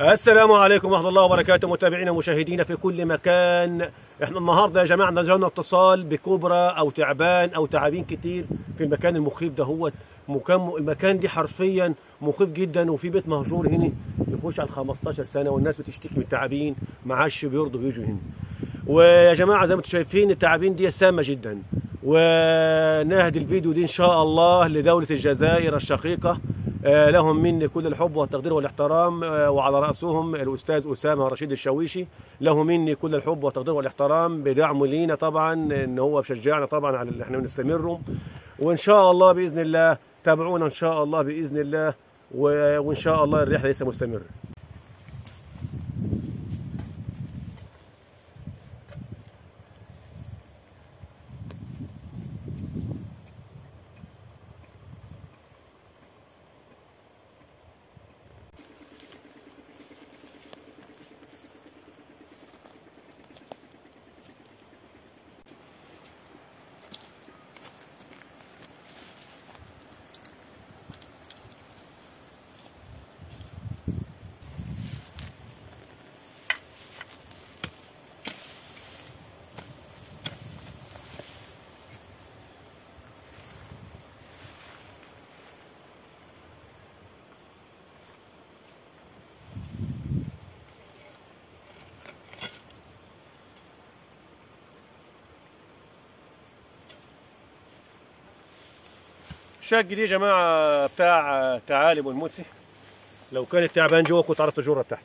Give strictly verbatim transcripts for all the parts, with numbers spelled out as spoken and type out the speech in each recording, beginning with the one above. السلام عليكم ورحمة الله وبركاته متابعينا ومشاهدينا في كل مكان. احنا النهارده يا جماعه نزلنا اتصال بكوبرا او تعبان او تعابين كتير في المكان المخيف ده. هو المكان دي حرفيا مخيف جدا، وفي بيت مهجور هنا يخش على خمستاشر سنه، والناس بتشتكي من التعابين ما عادش بيرضوا بيجوا هنا. ويا جماعه زي ما انتم شايفين التعابين دي سامه جدا، ونهدي الفيديو دي ان شاء الله لدوله الجزائر الشقيقه، لهم مني كل الحب والتقدير والاحترام، وعلى رأسهم الأستاذ أسامة رشيد الشاويشي. له مني كل الحب والتقدير والاحترام بدعمه لينا طبعا، إن هو بشجعنا طبعا على اللي احنا بنستمره، وإن شاء الله بإذن الله تابعونا إن شاء الله بإذن الله، وإن شاء الله الرحلة لسه مستمرة. الشقة دي يا جماعة بتاع تعالي والموسي، لو كان التعبان جوه كنت عرفت الجرة بتاعته.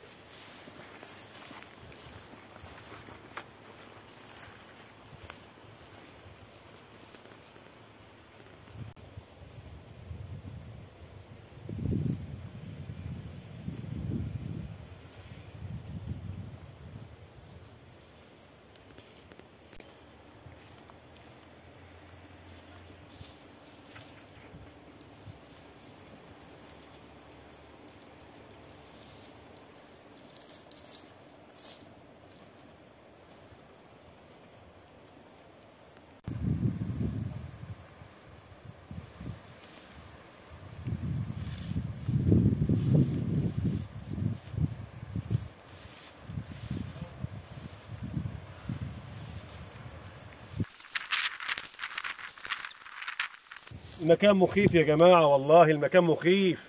المكان مخيف يا جماعة، والله المكان مخيف.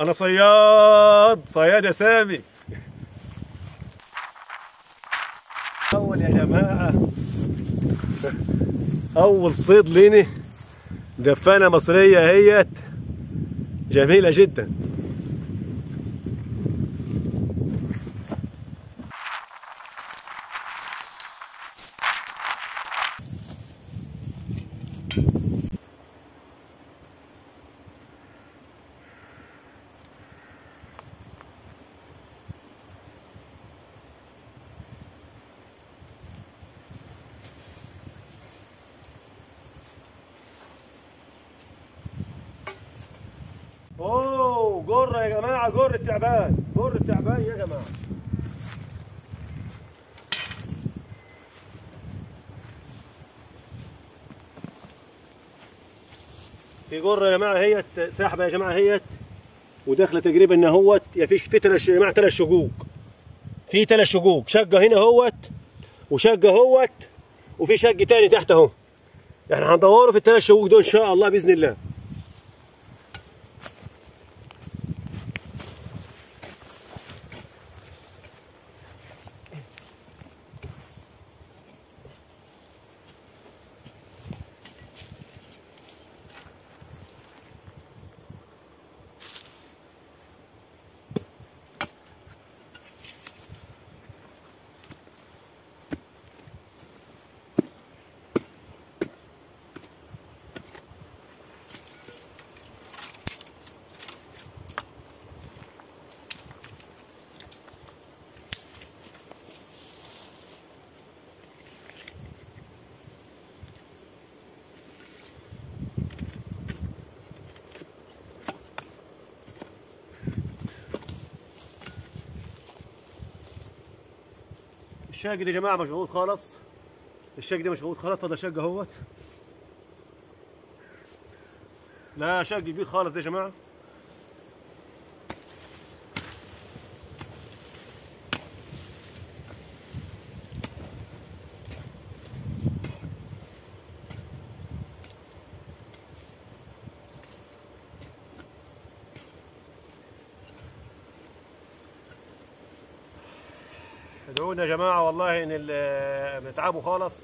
أنا صياد صياد يا سامي. أول يا جماعة أول صيد ليني دفانة مصرية اهيت، جميلة جدا. اوه جرة يا جماعة، جرة تعبان، جرة تعبان يا جماعة. في جرة يا جماعة هيت ساحبة يا جماعة هيت، وداخلة تقريبا ان اهوت يا فيش في تلات يا جماعة تلات شقوق. في تلات شقوق، شقة هنا اهوت وشقة اهوت وفي شق تاني تحت اهو. احنا هندوره في التلات شقوق دول ان شاء الله بإذن الله. الشقة دي يا جماعة مشغول خالص، الشقة دي مشغول خالص، فاضل شقة اهوت. لا شقة كبير خالص يا جماعة. ادعوا لنا يا جماعه والله ان بنتعبوا خالص.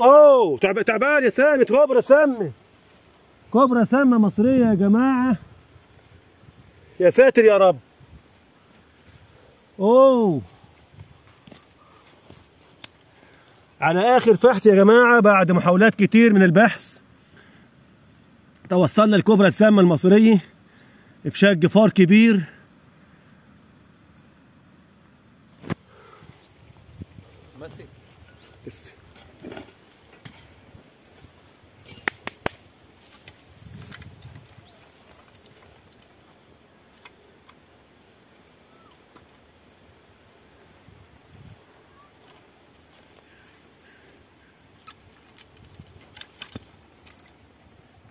اوه تعبان يا سامي. كوبرا سامة كوبرا سامة مصرية يا جماعة، يا ساتر يا رب. اوه على آخر فحص يا جماعة، بعد محاولات كتير من البحث توصلنا لكوبرا السامة المصرية، إفشاك جفار كبير. ماسك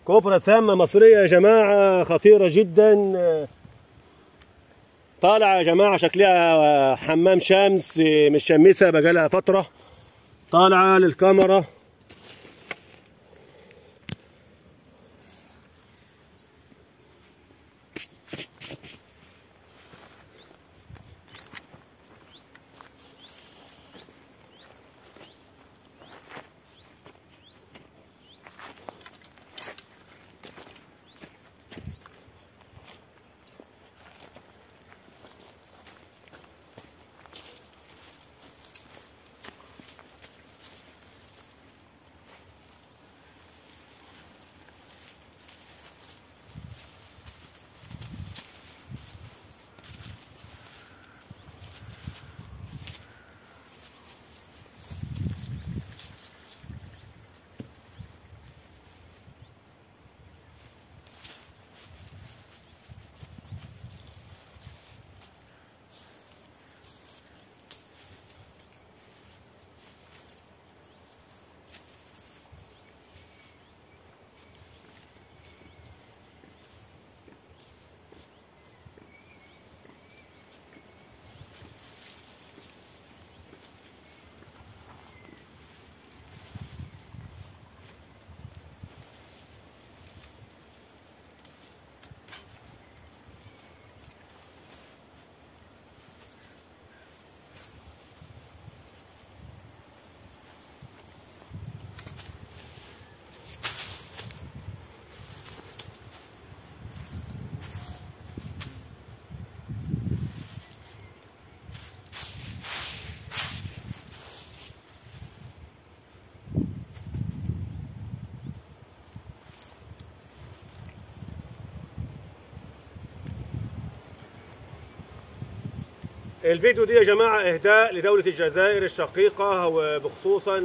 كوبرا سامة مصرية يا جماعة، خطيرة جدا. طالعة يا جماعة شكلها حمام شمس، مش شمسة بقالها فترة. طالعة للكاميرا الفيديو دي يا جماعة، إهداء لدولة الجزائر الشقيقة، وبخصوصا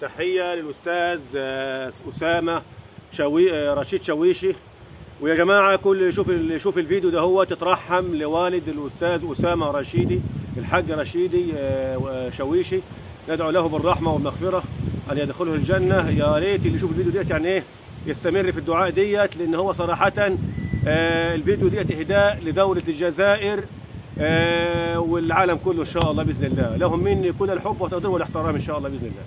تحية للأستاذ أسامة رشيد شاويشي. ويا جماعة كل يشوف يشوف الفيديو ده هو تترحم لوالد الأستاذ أسامة رشيدي الحاج رشيدي شاويشي، ندعو له بالرحمة والمغفرة أن يدخله الجنة. يا ريت اللي يشوف الفيديو ديت يعني إيه يستمر في الدعاء ديت، لأن هو صراحة الفيديو ديت إهداء لدولة الجزائر آه والعالم كله ان شاء الله باذن الله، لهم مني كل الحب والتقدير والاحترام ان شاء الله باذن الله.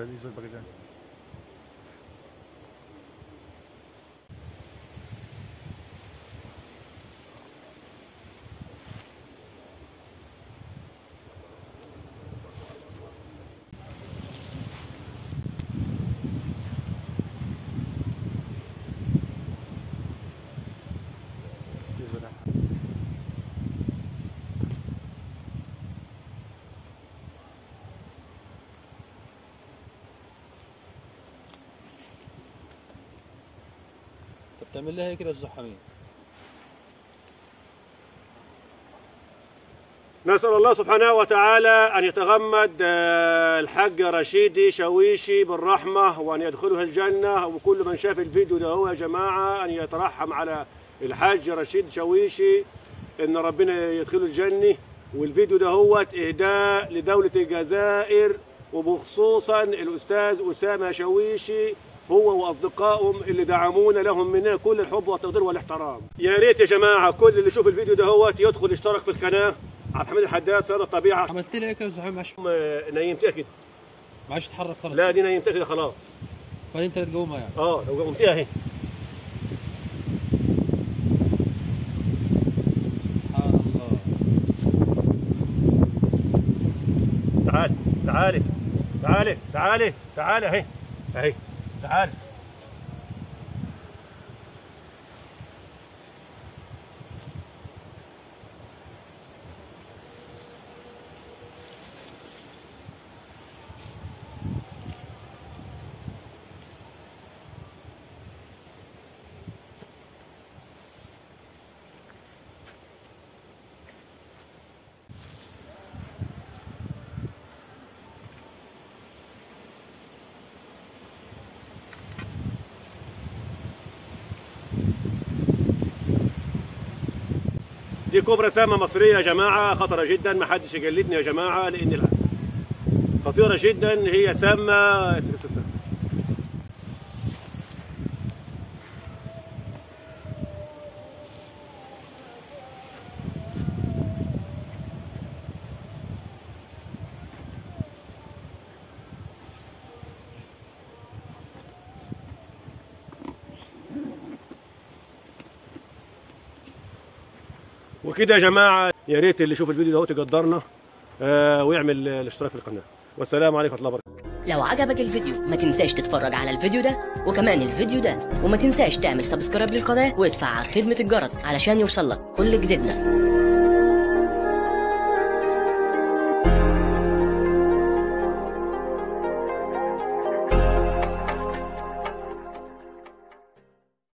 بالنسبة للباكستان بتعمل لها كده الزحامين. نسأل الله سبحانه وتعالى أن يتغمد الحاج رشيد شاويشي بالرحمة وأن يدخله الجنة، وكل من شاف الفيديو ده هو يا جماعة أن يترحم على الحاج رشيد شاويشي إن ربنا يدخله الجنة. والفيديو ده هو إهداء لدولة الجزائر وبخصوصا الأستاذ أسامة شاويشي هو واصدقائهم اللي دعمونا، لهم منا كل الحب والتقدير والاحترام. يا ريت يا جماعة كل اللي يشوف الفيديو ده هو يدخل يشترك في القناة. عبد الحميد الحداد، سيد الطبيعة. عملت لي هيك زحام عشان نيمتها كده، ما عادش تتحرك خلاص. لا دي نيمتها كده خلاص، فانت تقومها يعني. اه لو قومتها اهي سبحان الله. تعال تعال تعال تعال تعال اهي اهي تعال. دي كوبرا سامة مصرية يا جماعة، خطرة جدا، ما حدش يجلدني يا جماعة لأن خطيرة جدا، هي سامة. وكده يا جماعه يا ريت اللي يشوف الفيديو ده يقدرنا آه ويعمل الاشتراك في القناه، والسلام عليكم ورحمه الله وبركاته. لو عجبك الفيديو ما تنساش تتفرج على الفيديو ده وكمان الفيديو ده، وما تنساش تعمل سبسكرايب للقناه وادفع على خدمه الجرس علشان يوصلك كل جديدنا.